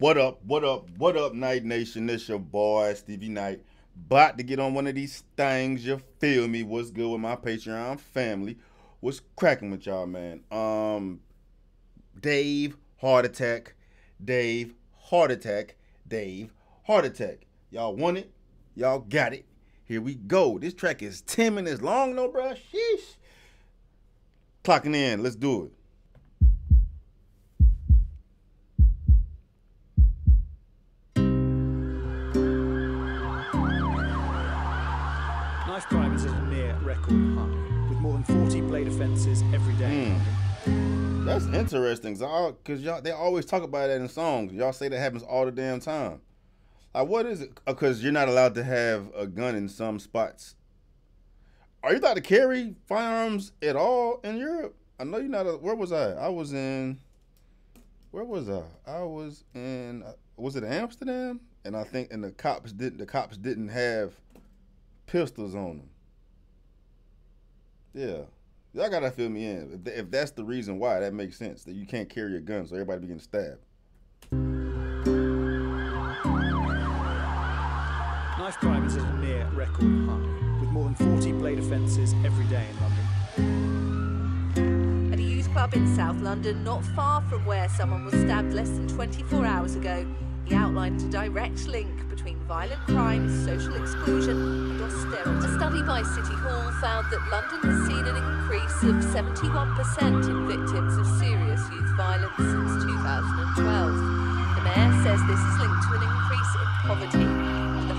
What up, Night Nation? It's your boy, Stevie Knight. About to get on one of these things, you feel me? What's good with my Patreon family? What's cracking with y'all, man? Dave, heart attack. Y'all want it? Y'all got it. Here we go. This track is 10 minutes long, no, bruh. Sheesh. Clocking in. Let's do it. Knife crime is at a near record high, with more than 40 blade offences every day. That's interesting, because they always talk about that in songs. Y'all say that happens all the damn time. Like, what is it? Because you're not allowed to have a gun in some spots. Are you allowed to carry firearms at all in Europe? I know you're not. Where was I? I was in. Was it Amsterdam? And I think the cops didn't have pistols on them. Yeah, y'all gotta fill me in. If that's the reason why, that makes sense. That you can't carry a gun, so everybody be getting stabbed. Knife crime is at a near record high, with more than 40 blade offences every day in London. At a youth club in South London, not far from where someone was stabbed less than 24 hours ago, he outlined a direct link between violent crime, social exclusion and austerity. A study by City Hall found that London has seen an increase of 71% in victims of serious youth violence since 2012. The mayor says this is linked to an increase in poverty.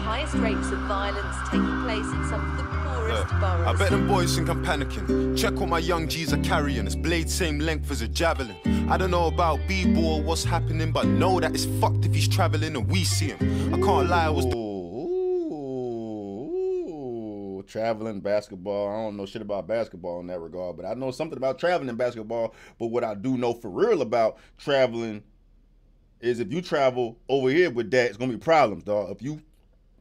Highest rates of violence taking place in some of the poorest boroughs. I bet them boys think I'm panicking. Check what my young G's are carrying. It's blade same length as a javelin. I don't know about B-Boy or what's happening, but know that it's fucked if he's travelling and we see him. I can't lie, I was... Ooh, traveling, basketball. I don't know shit about basketball in that regard, but I know something about traveling and basketball. But what I do know for real about traveling is if you travel over here with that, it's going to be problems, dog. If you...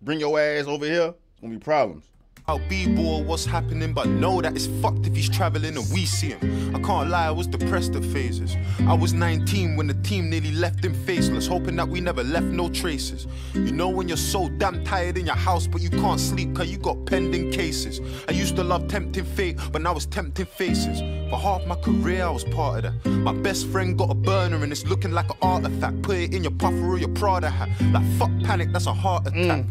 bring your ass over here, it's gonna be problems. I'll be bored, what's happening, but know that it's fucked if he's traveling and we see him. I can't lie, I was depressed at phases. I was 19 when the team nearly left him faceless, hoping that we never left no traces. You know when you're so damn tired in your house, but you can't sleep cause you got pending cases. I used to love tempting fate, but now it's tempting faces. For half my career, I was part of that. My best friend got a burner and it's looking like an artifact. Put it in your puffer or your Prada hat. Like fuck panic, that's a heart attack.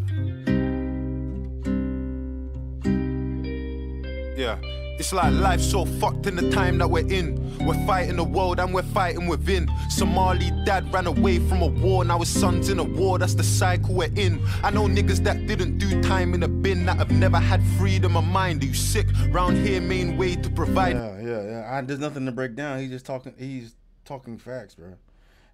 Yeah, it's like life's so fucked in the time that we're in. We're fighting the world and we're fighting within. Somali dad ran away from a war, now his son's in a war, that's the cycle we're in. I know niggas that didn't do time in a bin, that have never had freedom of mind. Are you sick? Round here, main way to provide. There's nothing to break down. He's talking facts, bro.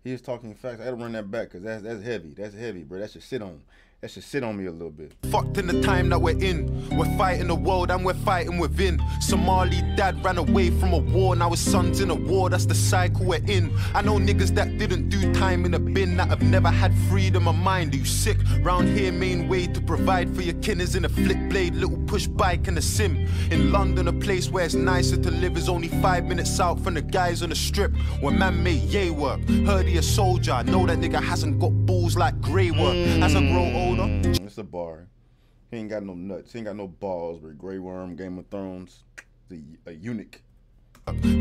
He is talking facts. I gotta run that back, because that's heavy. That's heavy, bro. That should sit on. That should sit on me a little bit. Fucked in the time that we're in. We're fighting the world and we're fighting within. Somali dad ran away from a war, now his son's in a war, that's the cycle we're in. I know niggas that didn't do time in a bin, that have never had freedom of mind. Are you sick? Round here, main way to provide for your kin is in a flip blade, little push bike and a sim. In London, a place where it's nicer to live is only 5 minutes out from the guys on the strip, where man made yay work. Heard he a soldier, I know that nigga hasn't got balls like Grey Worm. As I grow old, it's a bar. He ain't got no nuts. He ain't got no balls. But Grey Worm, Game of Thrones, a eunuch.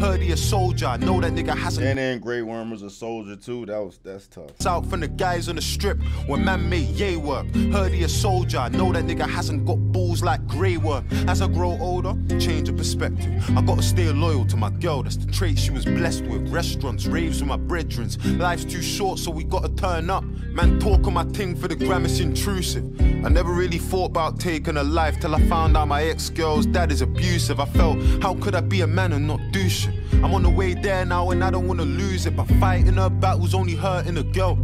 Heard he a soldier. I know that nigga hasn't. And then Grey Worm was a soldier too. That's tough. Out from the guys on the strip where man made yay work. Heard he a soldier. I know that nigga hasn't got balls like Grey Worm. As I grow older, change of perspective. I gotta stay loyal to my girl. That's the trait she was blessed with. Restaurants, raves with my brethrens. Life's too short, so we gotta turn up. Man, talk on my ting for the gram, it's intrusive. I never really thought about taking a life till I found out my ex-girl's dad is abusive. I felt, how could I be a man and not do shit? I'm on the way there now and I don't want to lose it, but fighting her battle's only hurting a girl.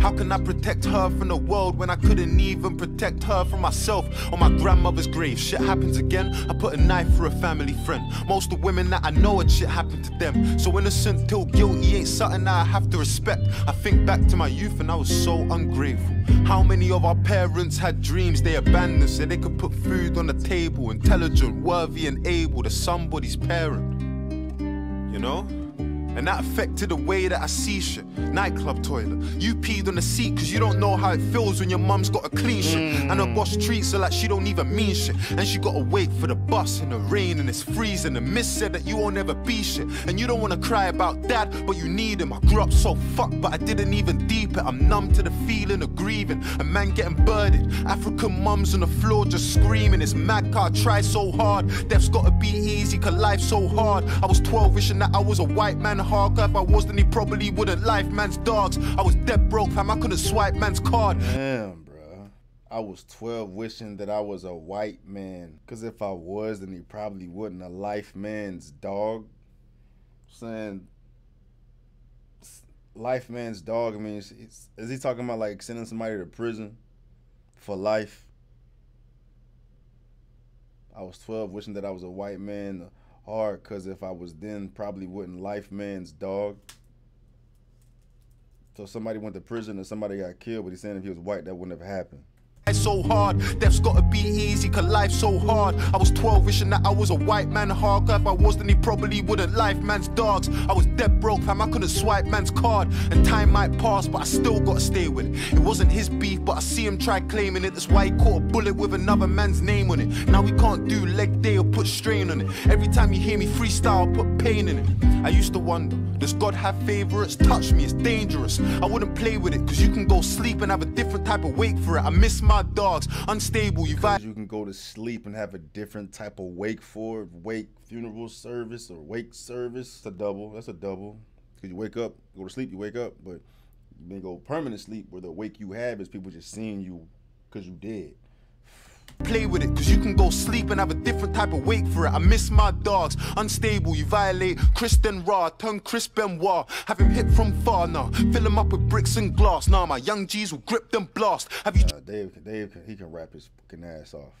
How can I protect her from the world when I couldn't even protect her from myself? On my grandmother's grave, shit happens again, I put a knife through a family friend. Most of the women that I know, it shit happened to them. So innocent till guilty ain't something that I have to respect. I think back to my youth and I was so ungrateful. How many of our parents had dreams they abandoned so they could put food on the table? Intelligent, worthy and able to somebody's parent, you know? And that affected the way that I see shit. Nightclub toilet. You peed on the seat because you don't know how it feels when your mum's got a clean shit. And her boss treats her like she don't even mean shit. And she got to wait for the bus in the rain and it's freezing. The miss said that you won't ever be shit. And you don't want to cry about dad, but you need him. I grew up so fucked, but I didn't even deep it. I'm numb to the feeling of grieving. A man getting burdened. African mums on the floor just screaming. It's mad car, try so hard. Death's got to be easy because life's so hard. I was 12 wishing that I was a white man. Hard, if I was, then he probably wouldn't life man's dogs. I was dead broke, fam. I couldn't swipe man's card. Damn, bro. I was 12 wishing that I was a white man. Because if I was, then he probably wouldn't a life man's dog. Saying life man's dog, I mean, is he talking about like sending somebody to prison for life? I was 12 wishing that I was a white man. Hard, because if I was then, probably wouldn't life man's dog. So somebody went to prison and somebody got killed, but he's saying if he was white, that wouldn't have happened. So hard, death's gotta be easy, cause life's so hard. I was 12 wishing that I was a white man. Hard, if I was, then he probably wouldn't life man's dogs. I was dead broke, fam. I couldn't swipe man's card. And time might pass, but I still gotta stay with it. It wasn't his beef, but I see him try claiming it. That's why he caught a bullet with another man's name on it. Now we can't do leg day or put strain on it. Every time you hear me freestyle, I put pain in it. I used to wonder, does God have favorites? Touch me, it's dangerous. I wouldn't play with it, cause you can go sleep and have a different type of wake for it. I miss my dogs, unstable, you vibe. You can go to sleep and have a different type of wake for it. Wake funeral service or wake service. It's a double, that's a double. Cause you wake up, go to sleep, you wake up, but then go permanent sleep where the wake you have is people just seeing you cause you dead. Play with it, cause you can go sleep and have a different type of wake for it. I miss my dogs, unstable, you violate. Kristen Ra, turn Chris Benoit. Have him hit from far now, fill him up with bricks and glass. Now my young G's will grip them blast. Have you Dave, he can rap his fucking ass off.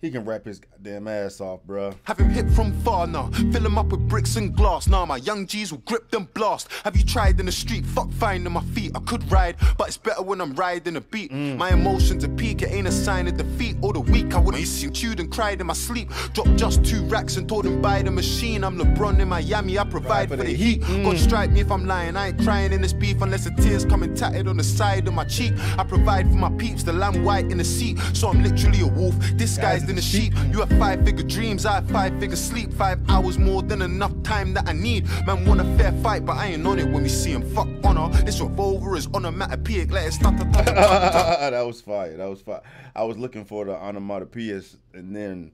He can rap his goddamn ass off, bruh. Have him hit from far now, fill him up with bricks and glass. Now my young G's will grip them blast. Have you tried in the street? Fuck finding my feet. I could ride, but it's better when I'm riding a beat. My emotions are peak, it ain't a sign of defeat. All the week I would've chewed and cried in my sleep. Dropped just 2 racks and told him buy the machine. I'm LeBron in Miami, I provide for the heat. God strike me if I'm lying, I ain't crying in this beef. Unless the tears coming tatted on the side of my cheek. I provide for my peeps, the lamb white in the seat. So I'm literally a wolf, this guy's in the sheep. You have 5-figure dreams, I have 5-figure sleep. 5 hours more than enough time that I need. Man want a fair fight, but I ain't on it when we see him. Fuck honor, this revolver is onomatopoeic. Let it start to that was fire, that was fire. I was looking for the onomatopoeias, and then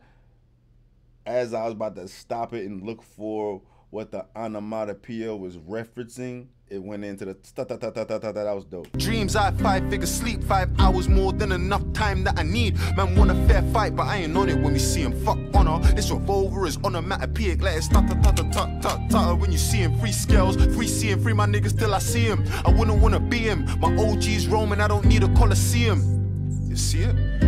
as I was about to stop it and look for what the onomatopoeia was referencing, it went into the that was dope. Dreams, I have 5-figure sleep, 5 hours more than enough time that I need. Man want a fair fight, but I ain't on it when we see him. Fuck honor, this revolver is onomatopoeic. Let it start ta-ta-ta-ta-ta-ta. When you see him, free scales, free seeing, free my niggas till I see him. I wouldn't wanna be him. My OG's roaming, I don't need a coliseum. You see it?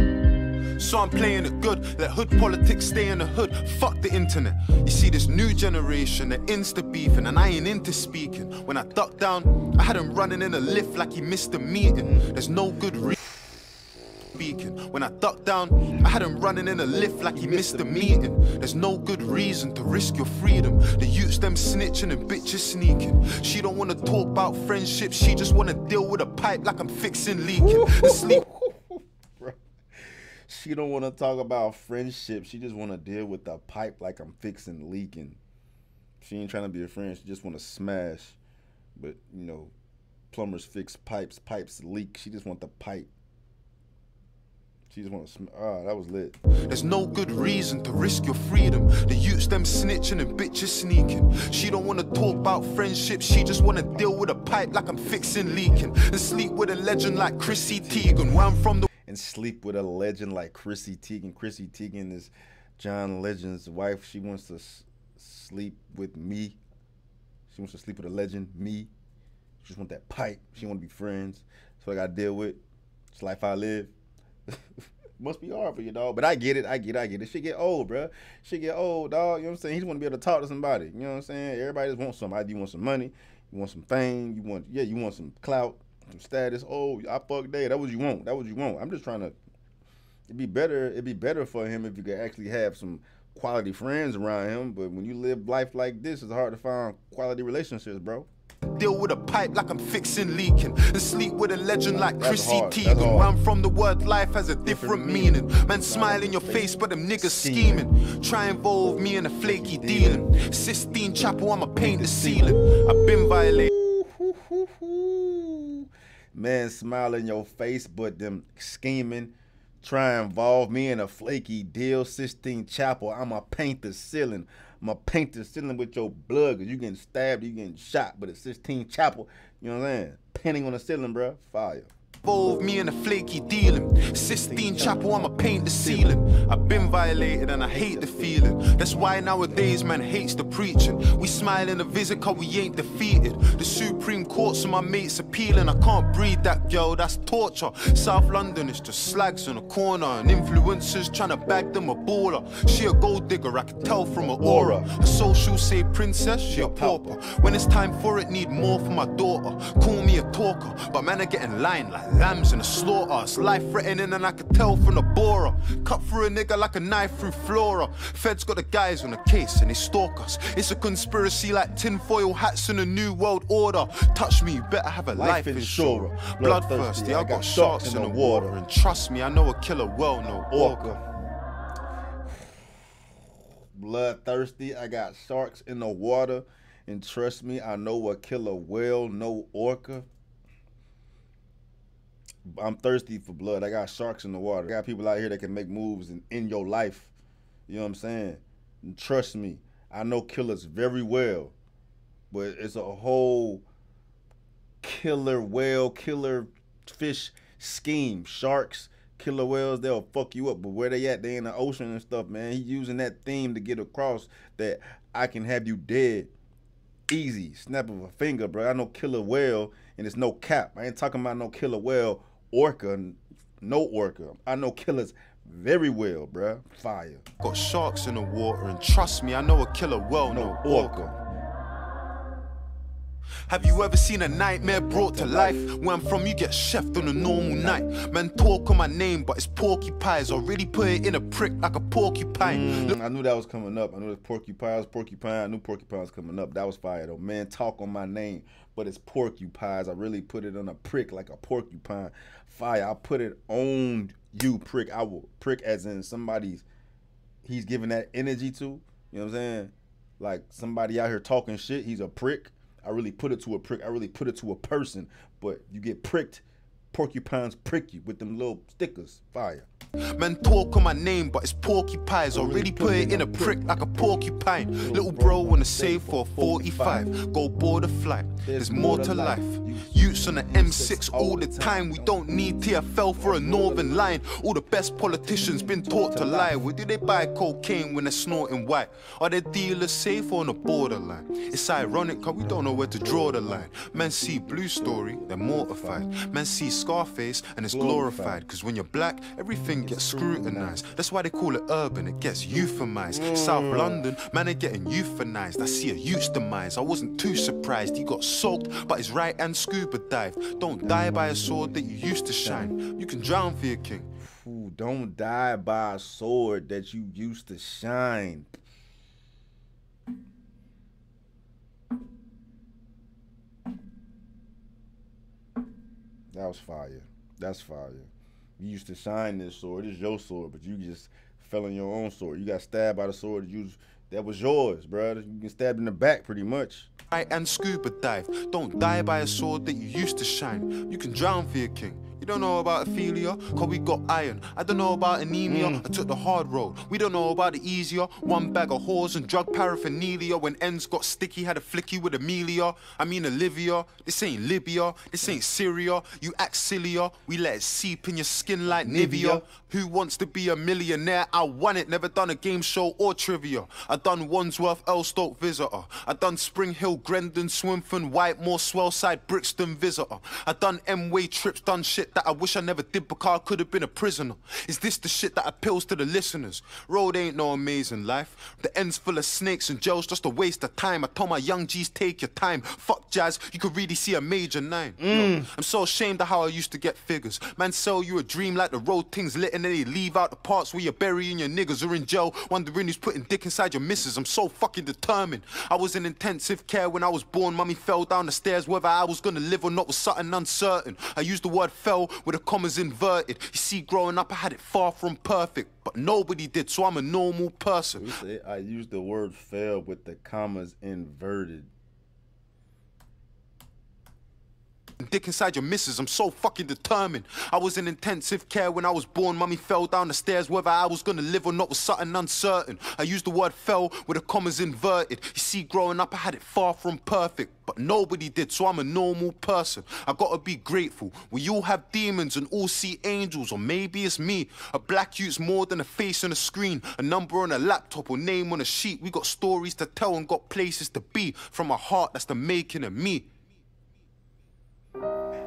So I'm playing it good, let hood politics stay in the hood. Fuck the internet. You see this new generation, they're insta-beefing, and I ain't into speaking. When I ducked down, I had him running in a lift like he missed a meeting. There's no good reason. When I ducked down, I had him running in a lift like he missed a meeting. There's no good reason to risk your freedom. The youths them snitching and bitches sneaking. She don't want to talk about friendship, she just want to deal with a pipe like I'm fixing leaking. The sleep. She don't want to talk about friendship. She just want to deal with the pipe like I'm fixing leaking. She ain't trying to be a friend. She just want to smash. But, you know, plumbers fix pipes. Pipes leak. She just want the pipe. She just want to smash. Ah, that was lit. There's no good reason to risk your freedom. The youths them snitching and bitches sneaking. She don't want to talk about friendship. She just want to deal with a pipe like I'm fixing leaking. And sleep with a legend like Chrissy Teigen. Where I'm from the... And sleep with a legend like Chrissy Teigen. Chrissy Teigen is John Legend's wife. She wants to sleep with me. She wants to sleep with a legend, me. She just want that pipe. She want to be friends. That's what I got to deal with. It's life I live. Must be hard for you, dog. But I get it. I get it. Shit get old, bro. Shit get old, dog. You know what I'm saying? He just want to be able to talk to somebody. You know what I'm saying? Everybody just wants something. Either you want some money. You want some fame. You want, yeah, you want some clout. Some status. Oh, I fuck Dave. That what you want. I'm just trying to It'd be better for him if you could actually have some quality friends around him, but when you live life like this, it's hard to find quality relationships, bro. Deal with a pipe like I'm fixing leaking, and sleep with a legend like Chrissy Teigen. Where I'm from, the word life has a different meaning. Man smile in your face, but them niggas scheming. Try involve me in a flaky dealing. Sistine Chapel, I'ma paint the ceiling. I've been violated. Man smile in your face, but them scheming. Try involve me in a flaky deal. Sistine Chapel, I'ma paint the ceiling. I'ma paint the ceiling with your blood, cause you getting stabbed, you getting shot, but it's Sistine Chapel, you know what I'm saying? Painting on the ceiling, bruh, fire. Involve me in a flaky dealing. Sistine Chapel, I'ma paint the ceiling. I've been violated and I hate the feeling. That's why nowadays man hates the preaching. We smile in a visit cause we ain't defeated. The Supreme Court's on my mates appealing. I can't breathe that girl, that's torture. South London is just slags in a corner, and influencers trying to bag them a baller. She a gold digger, I can tell from her aura. Her social say princess, she a pauper. When it's time for it, need more for my daughter. Call me a talker, but man I get in line like lambs in a slaughter. It's life threatening and I could tell from the borer. Cut through a nigga like a knife through flora. Feds got the guys on the case and they stalk us. It's a conspiracy like tinfoil hats in a new world order. Touch me, you better have a life insurer. Bloodthirsty, I got sharks in the water. And trust me, I know a killer well, no orca. Bloodthirsty, I got sharks in the water. And trust me, I know a killer well, no orca. I'm thirsty for blood. I got sharks in the water. I got people out here that can make moves and end your life. You know what I'm saying? And trust me, I know killers very well, but it's a whole killer whale, killer fish scheme. Sharks, killer whales, they'll fuck you up, but where they at, they in the ocean and stuff, man. He's using that theme to get across that I can have you dead. Easy, snap of a finger, bro. I know killer whale, and it's no cap. I ain't talking about no killer whale, orca, no orca. I know killers very well, bruh. Fire. Got sharks in the water, and trust me, I know a killer well, no orca. Have you ever seen a nightmare brought to life? Where I'm from, you get chefed on a normal night. Man talk on my name, but it's porcupines. Already put it in a prick like a porcupine. I knew that was coming up. I knew it was porcupine. I knew porcupines coming up. That was fire though. Man talk on my name, but it's porcupines. I really put it on a prick like a porcupine. Fire. I put it on you, prick. I will prick as in somebody's, he's giving that energy to. You know what I'm saying? Like somebody out here talking shit, he's a prick. I really put it to a prick. I really put it to a person, but you get pricked. Porcupines prick you with them little stickers. Fire. Man talk on my name, but it's porcupines. Already put it in a prick like a porcupine. Little bro wanna save for a 45. Go board a flight. There's more to life. Utes on the M6 all the time. We don't need TFL for a northern line. All the best politicians been taught to lie. Where do they buy cocaine when they're snorting white? Are their dealers safe or on the borderline? It's ironic cause we don't know where to draw the line. Man see Blue Story, they're mortified. Man see Scarface and it's glorified, cause when you're black, everything gets scrutinized. That's why they call it urban, it gets euphemized. South London, man, they're getting euphemized. I see a youth's demise, I wasn't too surprised. He got soaked, but his right hand scuba dive. Don't die by a sword that you used to shine. You can drown for your king. Ooh, don't die by a sword that you used to shine. That was fire. That's fire. You used to shine this sword. It's your sword, but you just fell on your own sword. You got stabbed by the sword that was yours, bro. You get stabbed in the back pretty much. Right and scuba dive. Don't die by a sword that you used to shine. You can drown for your king. You don't know about Ophelia, cause we got iron. I don't know about anemia, I took the hard road. We don't know about the easier. One bag of whores and drug paraphernalia. When ends got sticky, had a flicky with Amelia. I mean Olivia, this ain't Libya, this ain't Syria. You act sillier, we let it seep in your skin like Nivea. Who wants to be a millionaire? I won it, never done a game show or trivia. I done Wandsworth, Earl Stoke visitor. I done Spring Hill, Grendon, Swimfin, White Moor, Swellside, Brixton visitor. I done M-Way trips, done shit shit that I wish I never did, because I could have been a prisoner. Is this the shit that appeals to the listeners? Road ain't no amazing life. The end's full of snakes and jail's just a waste of time. I told my young G's, take your time. Fuck jazz, you could really see a major nine. Mm. No, I'm so ashamed of how I used to get figures. Man, sell you a dream like the road thing's lit, and then they leave out the parts where you're burying your niggas or in jail, wondering who's putting dick inside your missus. I'm so fucking determined. I was in intensive care when I was born. Mummy fell down the stairs. Whether I was gonna live or not was something uncertain. I used the word fell with the commas inverted. You see, growing up I had it far from perfect, but nobody did, so I'm a normal person. I used the word fell with the commas inverted. Dick inside your missus, I'm so fucking determined. I was in intensive care when I was born. Mummy fell down the stairs. Whether I was gonna live or not was something uncertain. I used the word fell with the commas inverted. You see, growing up I had it far from perfect, but nobody did, so I'm a normal person. I gotta be grateful. We all have demons and all see angels, or maybe it's me. A black youth's more than a face on a screen, a number on a laptop or name on a sheet. We got stories to tell and got places to be. From a heart that's the making of me.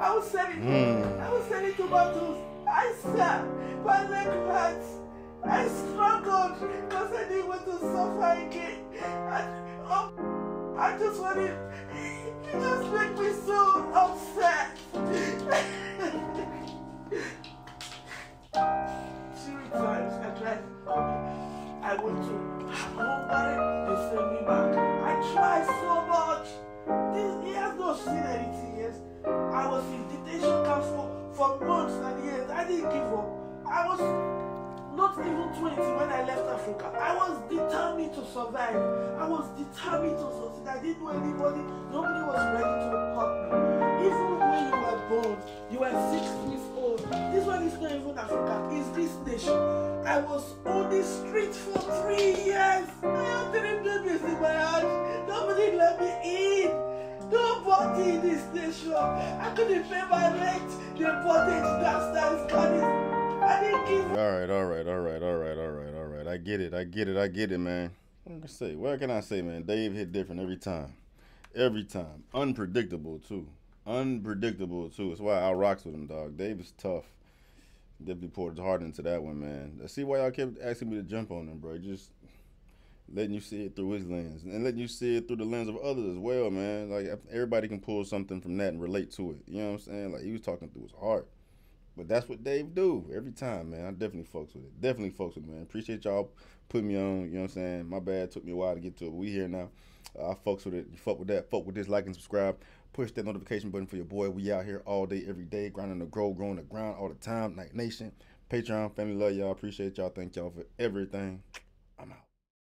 I was selling, I was selling two bottles. I sat, my leg hurts. I struggled because I didn't want to suffer again. And, oh, I just wanted, it just made me so upset. Three times I tried to call me. I want to, nobody will send me back. I tried so much. He has not seen anything. I was in detention camp for months and years. I didn't give up. I was not even 20 when I left Africa. I was determined to survive. I was determined to succeed. I didn't know anybody. Nobody was ready to help me. Even when you were born, you were 6 years old. This one is not even Africa. It's this nation. I was on the street for 3 years. I didn't do this in my house. Nobody let me in. Nobody in this nation. I couldn't pay my rent. They portage downstairs, cutting. I didn't give. All right. I get it, man. What can I say? What can I say, man? Dave hit different every time. Every time. Unpredictable too. That's why I rocks with him, dog. Dave is tough. Definitely poured hard into that one, man. I see why y'all kept asking me to jump on him, bro. Just letting you see it through his lens, and letting you see it through the lens of others as well, man. Like, everybody can pull something from that and relate to it. You know what I'm saying? Like, he was talking through his heart. But that's what Dave do every time, man. I definitely fucks with it. Appreciate y'all putting me on. You know what I'm saying? My bad. Took me a while to get to it, but we here now. I fucks with it. You fuck with that. Fuck with this. Like and subscribe. Push that notification button for your boy. We out here all day, every day. Grinding the grow, growing the ground all the time. Night Nation. Patreon. Family love y'all. Appreciate y'all. Thank y'all for everything.